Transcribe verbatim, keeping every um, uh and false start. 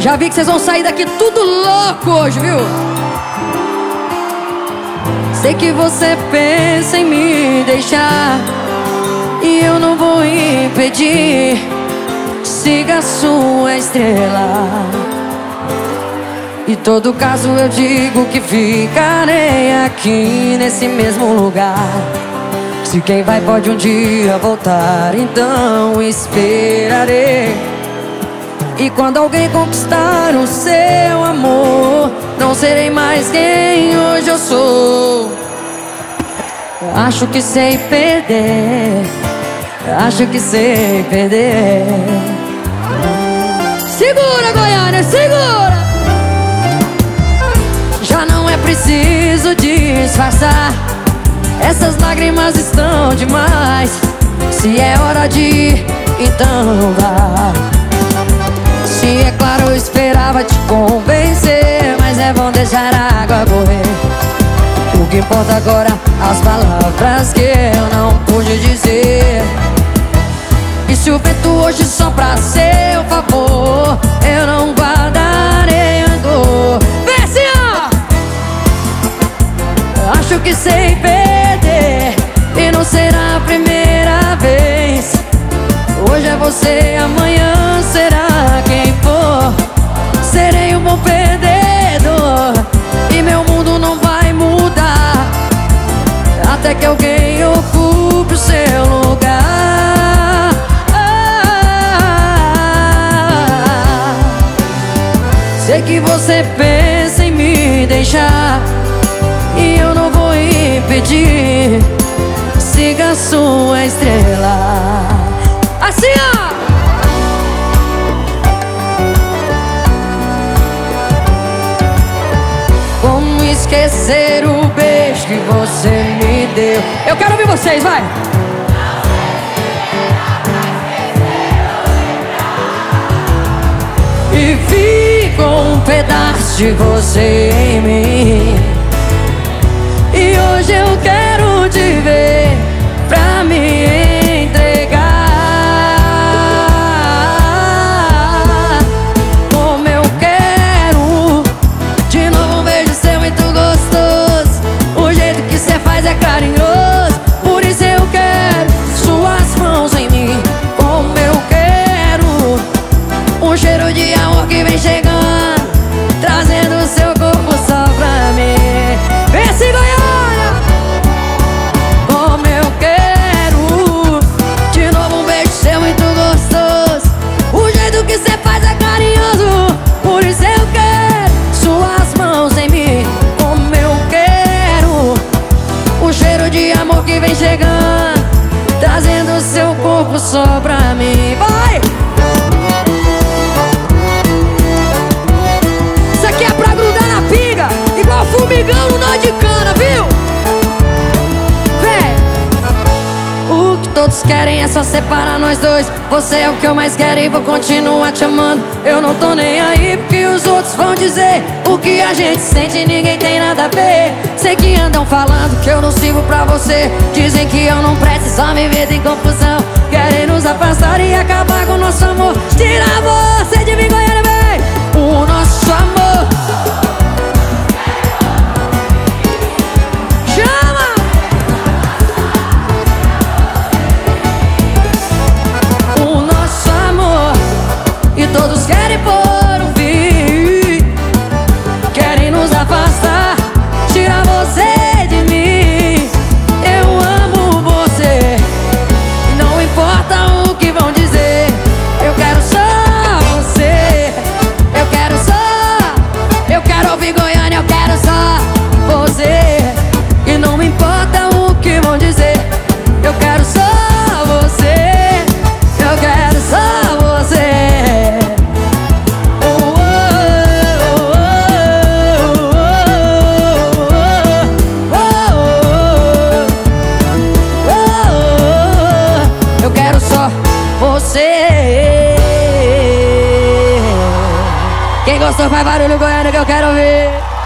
Já vi que vocês vão sair daqui tudo louco hoje, viu? Sei que você pensa em me deixar, e eu não vou impedir. Siga a sua estrela. Em todo caso eu digo que ficarei aqui nesse mesmo lugar. Se quem vai pode um dia voltar, então esperarei. E quando alguém conquistar o seu amor, não serei mais quem hoje eu sou. Acho que sei perder, acho que sei perder. Segura, Goiânia, segura! Já não é preciso disfarçar, essas lágrimas estão demais. Se é hora de ir, então vá. Se é claro, eu esperava te convencer, mas é bom deixar a água correr. O que importa agora, as palavras que eu não pude dizer. E se o vento hoje sopra a seu favor, eu não guardarei a dor. Acho que sei perder, e não será a primeira vez. Hoje é você, amanhã será quem for. Serei um bom perdedor, e meu mundo não vai mudar até que alguém ocupe o seu lugar. ah, Sei que você pensa em me deixar, e eu não vou impedir. Siga a sua estrela. Assim, ó! Como esquecer o beijo que você me deu? Eu quero ouvir vocês, vai! E fica um pedaço de você em mim. E hoje eu quero te ver pra me entregar. Como eu quero de novo um beijo seu muito gostoso. O jeito que cê faz é carinhoso, por isso eu quero suas mãos em mim. Como eu quero um cheiro de amor que vem chegando, trazendo seu corpo só pra mim. Vem se ganhar. Vem chegando, trazendo seu corpo só pra mim. Vai! Isso aqui é pra grudar na pinga, igual formigão no nó de cana, viu? Vem! O que todos querem é só separar nós dois. Você é o que eu mais quero e vou continuar te amando. Eu não tô nem aí porque os outros vão dizer. O que a gente sente ninguém tem nada a ver. Sei que andam falando que eu não sirvo pra você. Dizem que eu não presto, só me meto em confusão. Querem nos afastar e acabar com o nosso amor. Tira você de mim, Goiânia, vem! O nosso amor. Chama! O nosso amor. E todos querem por um fim. Querem nos afastar. Tira você de mim, eu amo você. Não importa o que vão dizer, eu quero só você. Eu quero só, eu quero ouvir Goiânia, eu quero só você. E não importa o que vão dizer, eu quero só você. Eu quero só você. Quem gostou faz barulho, Goiânia, que eu quero ouvir.